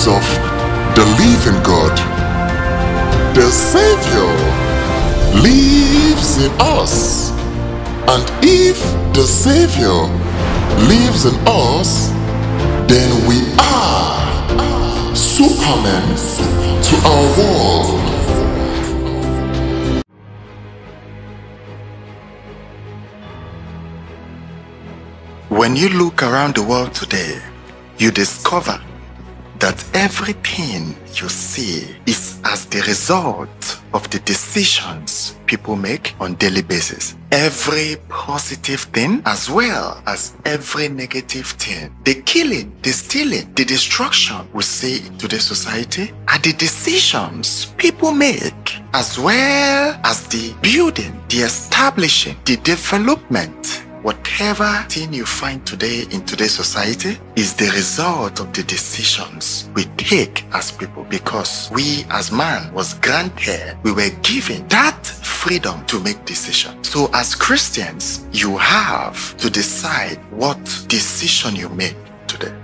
terms of the living God. The Savior lives in us, and if the Savior lives in us, then we are supermen to our world. When you look around the world today, you discover that everything you see is as the result of the decisions people make on a daily basis. Every positive thing as well as every negative thing. The killing, the stealing, the destruction we see in today's society are the decisions people make, as well as the building, the establishing, the development. Whatever thing you find today in today's society is the result of the decisions we take as people, because we as man was granted, we were given that freedom to make decisions. So as Christians, you have to decide what decision you make today.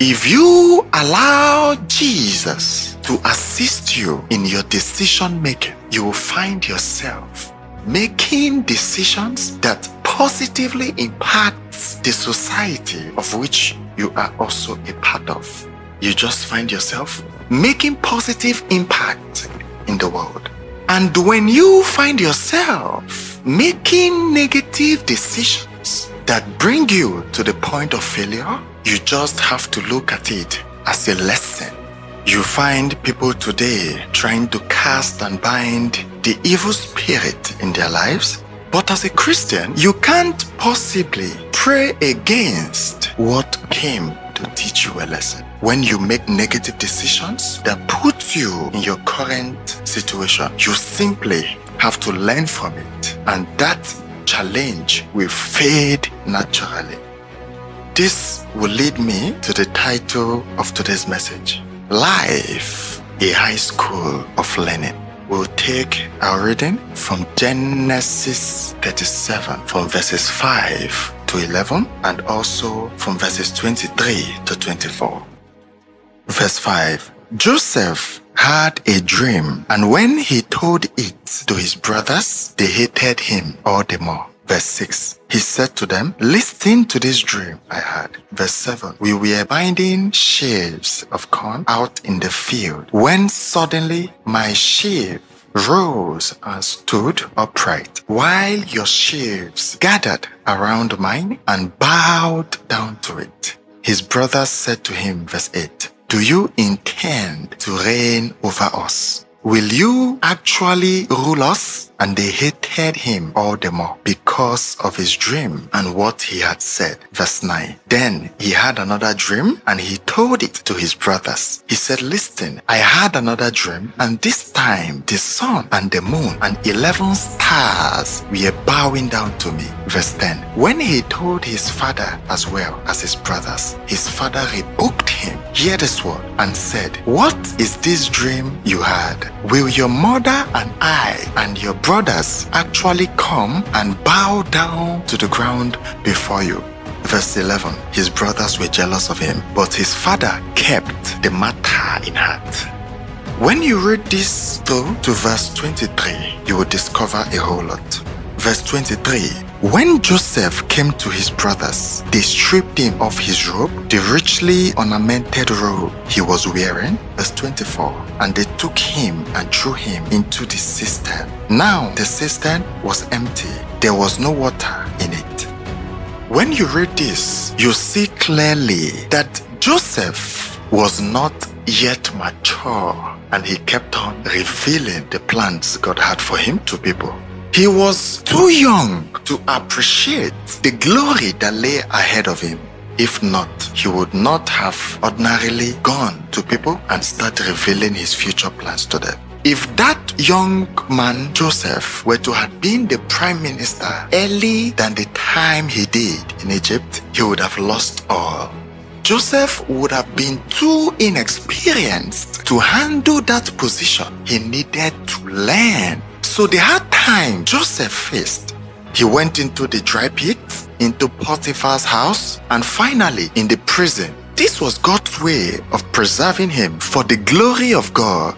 If you allow Jesus to assist you in your decision making, you will find yourself making decisions that positively impacts the society of which you are also a part of. You just find yourself making positive impact in the world. And when you find yourself making negative decisions that bring you to the point of failure, you just have to look at it as a lesson. You find people today trying to cast and bind the evil spirit in their lives. But as a Christian, you can't possibly pray against what came to teach you a lesson. When you make negative decisions that put you in your current situation, you simply have to learn from it. And that challenge will fade naturally. This will lead me to the title of today's message: Life, a High School of Learning. We'll take our reading from Genesis 37, from verses 5 to 11, and also from verses 23 to 24. Verse 5. Joseph had a dream, and when he told it to his brothers, they hated him all the more. Verse 6, he said to them, listen to this dream I had. Verse 7, we were binding sheaves of corn out in the field, when suddenly my sheaf rose and stood upright, while your sheaves gathered around mine and bowed down to it. His brothers said to him, verse 8, do you intend to reign over us? Will you actually rule us? And they hated him all the more because of his dream and what he had said. Verse 9. Then he had another dream, and he told it to his brothers. He said, listen, I had another dream, and this time the sun and the moon and 11 stars were bowing down to me. Verse 10. When he told his father as well as his brothers, his father rebuked him. Hear this word, and said, what is this dream you had? Will your mother and I and your brothers actually come and bow down to the ground before you? Verse 11, his brothers were jealous of him, but his father kept the matter in heart. When you read this through to verse 23, you will discover a whole lot. Verse 23, when Joseph came to his brothers, they stripped him of his robe, the richly ornamented robe he was wearing. Verse 24, and they took him and threw him into the cistern. Now the cistern was empty, there was no water in it. When you read this, you see clearly that Joseph was not yet mature, and he kept on revealing the plans God had for him to people. He was too young to appreciate the glory that lay ahead of him. If not, he would not have ordinarily gone to people and started revealing his future plans to them. If that young man, Joseph, were to have been the prime minister earlier than the time he did in Egypt, he would have lost all. Joseph would have been too inexperienced to handle that position. He needed to learn. So the hard time Joseph faced, he went into the dry pit, into Potiphar's house, and finally in the prison This was God's way of preserving him for the glory of God.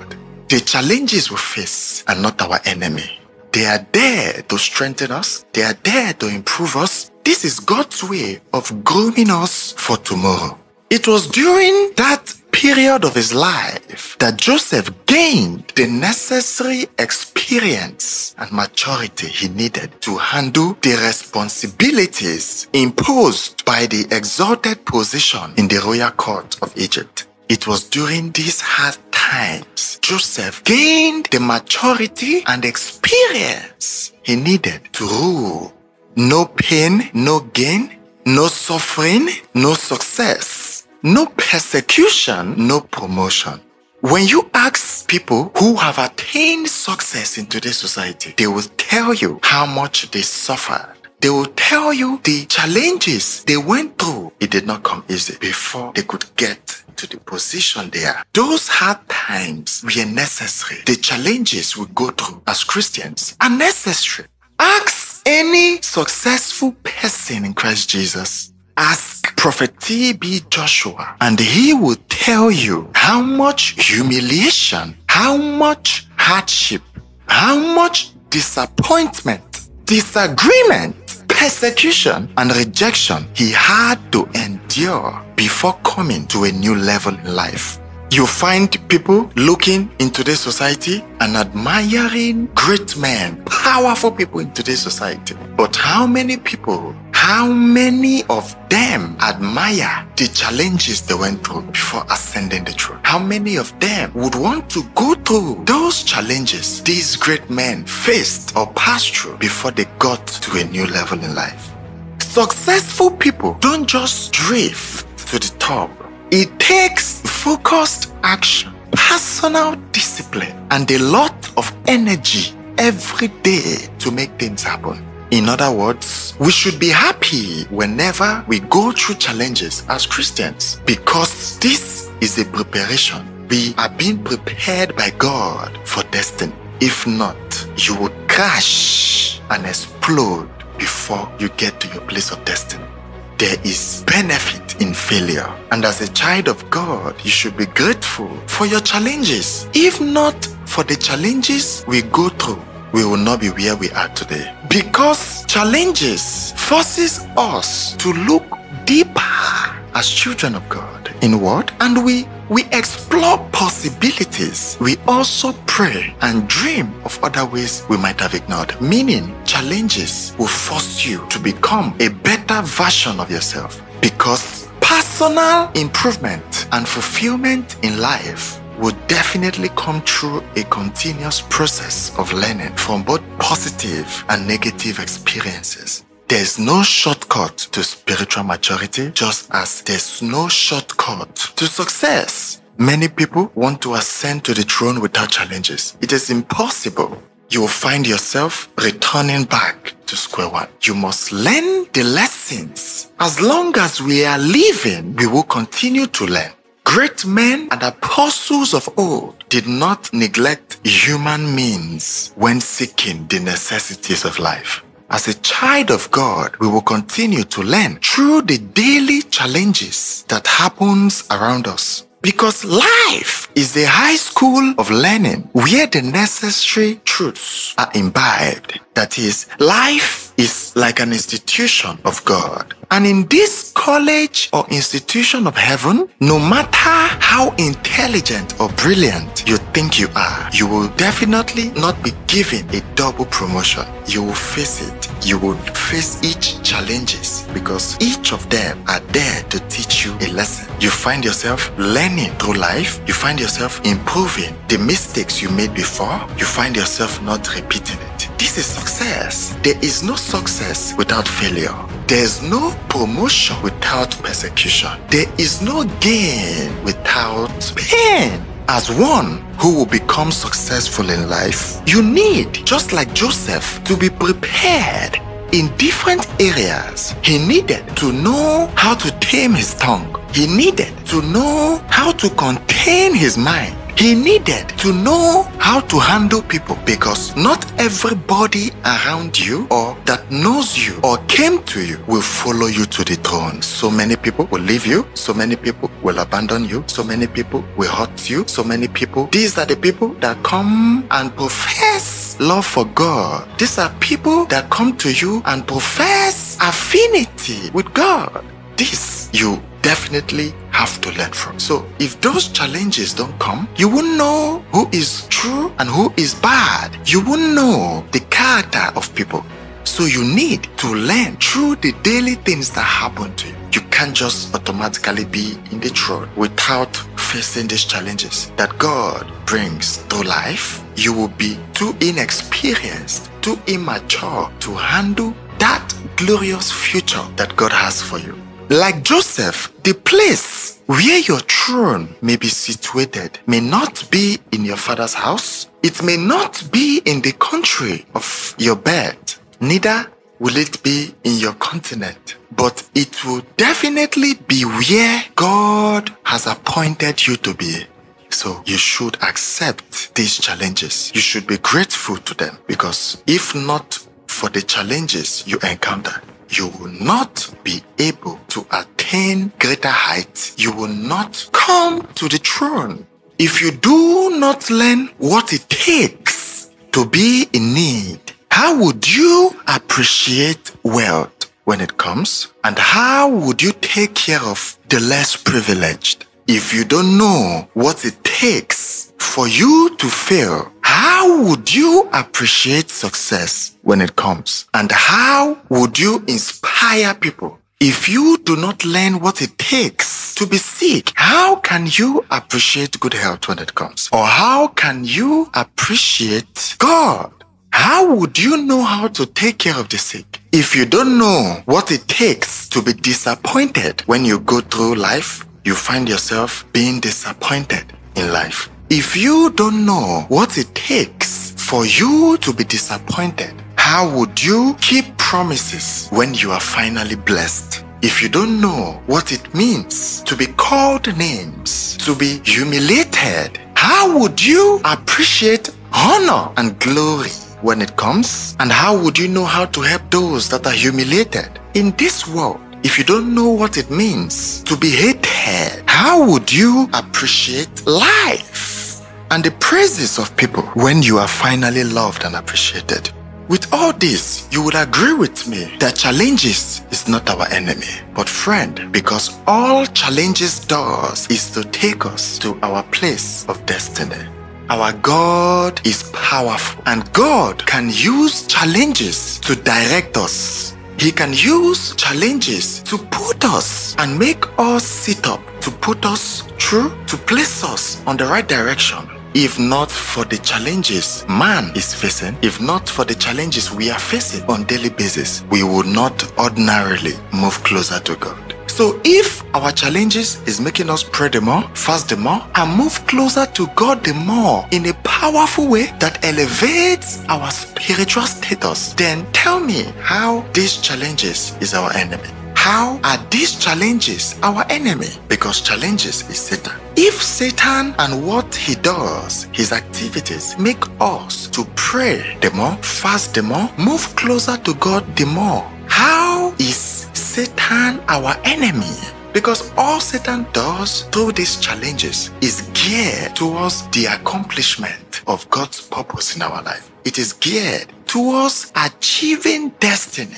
The challenges we face are not our enemy. They are there to strengthen us. They are there to improve us. This is God's way of grooming us for tomorrow. It was during that period of his life that Joseph gained the necessary experience and maturity he needed to handle the responsibilities imposed by the exalted position in the royal court of Egypt. It was during these hard times Joseph gained the maturity and experience he needed to rule. No pain, no gain, no suffering, no success. No persecution, no promotion. When you ask people who have attained success in today's society, they will tell you how much they suffered. They will tell you the challenges they went through. It did not come easy before they could get to the position they are. Those hard times were necessary. The challenges we go through as Christians are necessary. Ask any successful person in Christ Jesus. Ask Prophet T.B. Joshua, and he will tell you how much humiliation, how much hardship, how much disappointment, disagreement, persecution, and rejection he had to endure before coming to a new level in life. You find people looking in today's society and admiring great men, powerful people in today's society. But how many of them admire the challenges they went through before ascending the throne? How many of them would want to go through those challenges these great men faced or passed through before they got to a new level in life? Successful people don't just drift to the top. It takes focused action, personal discipline, and a lot of energy every day to make things happen. In other words, we should be happy whenever we go through challenges as Christians, because this is a preparation. We are being prepared by God for destiny. If not, you will crash and explode before you get to your place of destiny. There is benefit in failure. And as a child of God, you should be grateful for your challenges. If not for the challenges we go through, we will not be where we are today. Because challenges forces us to look deeper as children of God inward. And we explore possibilities. We also pray and dream of other ways we might have ignored. Meaning, challenges will force you to become a better version of yourself, because personal improvement and fulfillment in life will definitely come through a continuous process of learning from both positive and negative experiences. There's no shortcut to spiritual maturity, just as there's no shortcut to success. Many people want to ascend to the throne without challenges. It is impossible. You will find yourself returning back to square one. You must learn the lessons. As long as we are living, we will continue to learn. Great men and apostles of old did not neglect human means when seeking the necessities of life. As a child of God, we will continue to learn through the daily challenges that happens around us. Because life is a high school of learning where the necessary truths are imbibed. That is, life is like an institution of God. And in this college or institution of heaven, no matter how intelligent or brilliant you think you are, you will definitely not be given a double promotion. You will face it. You will face each challenges, because each of them are there to teach you a lesson. You find yourself learning through life. You find yourself improving the mistakes you made before. You find yourself not repeating it. This is success. There is no success without failure. There is no promotion without persecution. There is no gain without pain. As one who will become successful in life, you need, just like Joseph, to be prepared in different areas. He needed to know how to tame his tongue. He needed to know how to contain his mind. He needed to know how to handle people, because not everybody around you or that knows you or came to you will follow you to the throne. So many people will leave you. So many people will abandon you. So many people will hurt you. So many people. These are the people that come and profess love for God. These are people that come to you and profess affinity with God. This you definitely have to learn from. So if those challenges don't come, you won't know who is true and who is bad. You won't know the character of people. So you need to learn through the daily things that happen to you. You can't just automatically be in the throne without facing these challenges that God brings to life. You will be too inexperienced, too immature to handle that glorious future that God has for you. Like Joseph, the place where your throne may be situated may not be in your father's house. It may not be in the country of your birth. Neither will it be in your continent. But it will definitely be where God has appointed you to be. So you should accept these challenges. You should be grateful to them, because if not for the challenges you encounter, you will not be able to attain greater heights. You will not come to the throne. If you do not learn what it takes to be in need, how would you appreciate wealth when it comes? And how would you take care of the less privileged? If you don't know what it takes for you to fail, how would you appreciate success when it comes? And how would you inspire people? If you do not learn what it takes to be sick, how can you appreciate good health when it comes? Or how can you appreciate God? How would you know how to take care of the sick? If you don't know what it takes to be disappointed when you go through life, you find yourself being disappointed in life. If you don't know what it takes for you to be disappointed, how would you keep promises when you are finally blessed? If you don't know what it means to be called names, to be humiliated, how would you appreciate honor and glory when it comes? And how would you know how to help those that are humiliated in this world? If you don't know what it means to be hated, how would you appreciate life and the praises of people when you are finally loved and appreciated? With all this, you would agree with me that challenges is not our enemy. But friend, because all challenges does is to take us to our place of destiny. Our God is powerful, and God can use challenges to direct us. He can use challenges to put us and make us sit up, to put us through, to place us on the right direction. If not for the challenges man is facing, if not for the challenges we are facing on a daily basis, we would not ordinarily move closer to God. So if our challenges is making us pray the more, fast the more, and move closer to God the more in a powerful way that elevates our spiritual status, then tell me how these challenges is our enemy. How are these challenges our enemy? Because challenges is Satan. If Satan and what he does, his activities, make us to pray the more, fast the more, move closer to God the more, how is Satan our enemy? Because all Satan does through these challenges is geared towards the accomplishment of God's purpose in our life. It is geared towards achieving destiny.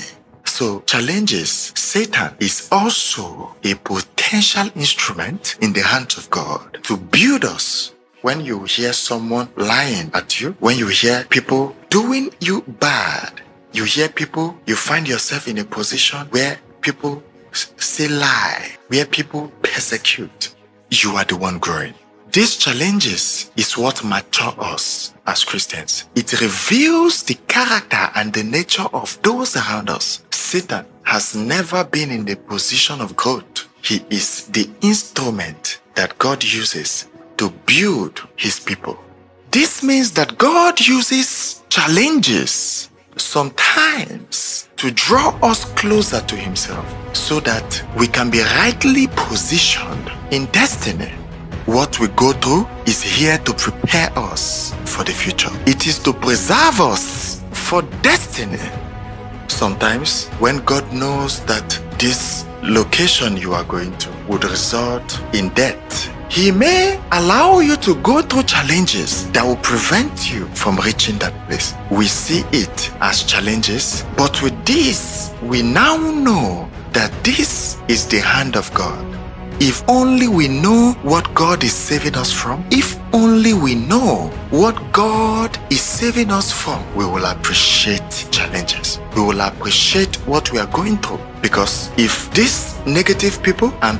So challenges, Satan is also a potential instrument in the hands of God to build us. When you hear someone lying at you, when you hear people doing you bad, you hear people, you find yourself in a position where people say lie, where people persecute, you are the one growing. These challenges is what mature us as Christians. It reveals the character and the nature of those around us. Satan has never been in the position of growth. He is the instrument that God uses to build his people. This means that God uses challenges sometimes to draw us closer to himself so that we can be rightly positioned in destiny. What we go through is here to prepare us for the future. It is to preserve us for destiny. Sometimes when God knows that this location you are going to would result in death, He may allow you to go through challenges that will prevent you from reaching that place. We see it as challenges, but with this, we now know that this is the hand of God. If only we know what God is saving us from, if only we know what God is saving us from, we will appreciate challenges. We will appreciate what we are going through. Because if these negative people and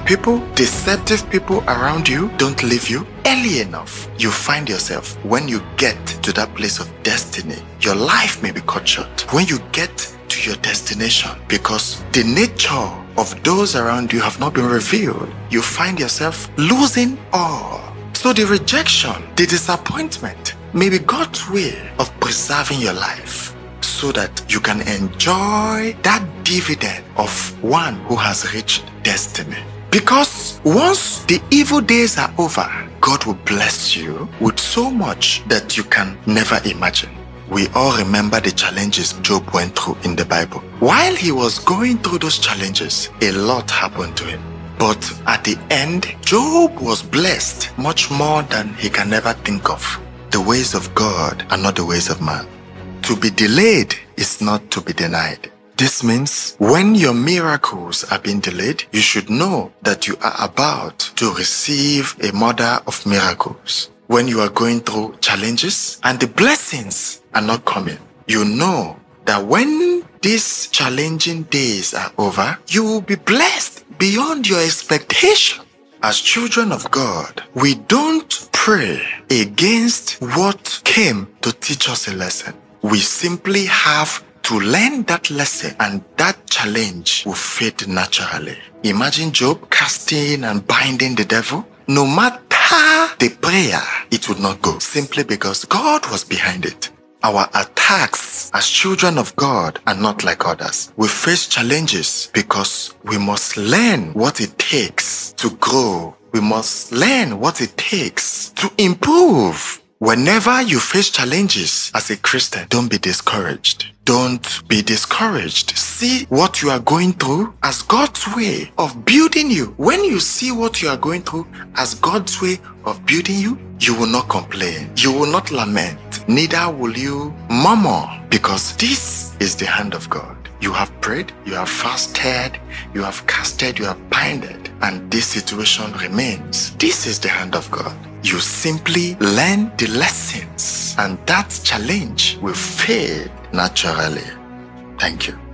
deceptive people around you don't leave you, early enough, you find yourself, when you get to that place of destiny, your life may be cut short. When you get to your destination, because the nature of those around you have not been revealed, you find yourself losing all. So the rejection, the disappointment may be God's way of preserving your life so that you can enjoy that dividend of one who has reached destiny. Because once the evil days are over, God will bless you with so much that you can never imagine. We all remember the challenges Job went through in the Bible. While he was going through those challenges, a lot happened to him. But at the end, Job was blessed much more than he can ever think of. The ways of God are not the ways of man. To be delayed is not to be denied. This means when your miracles are being delayed, you should know that you are about to receive a mother of miracles. When you are going through challenges and the blessings are not coming, you know that when these challenging days are over, you will be blessed beyond your expectation. As children of God, we don't pray against what came to teach us a lesson. We simply have to learn that lesson, and that challenge will fade naturally. Imagine Job casting and binding the devil. No matter the prayer, it would not go, simply because God was behind it. Our attacks as children of God are not like others. We face challenges because we must learn what it takes to grow. We must learn what it takes to improve. Whenever you face challenges as a Christian, don't be discouraged. Don't be discouraged. See what you are going through as God's way of building you. When you see what you are going through as God's way of building you, you will not complain. You will not lament. Neither will you murmur, because this is the hand of God. You have prayed, you have fasted, you have casted, you have binded, and this situation remains. This is the hand of God. You simply learn the lessons, and that challenge will fade naturally. Thank you.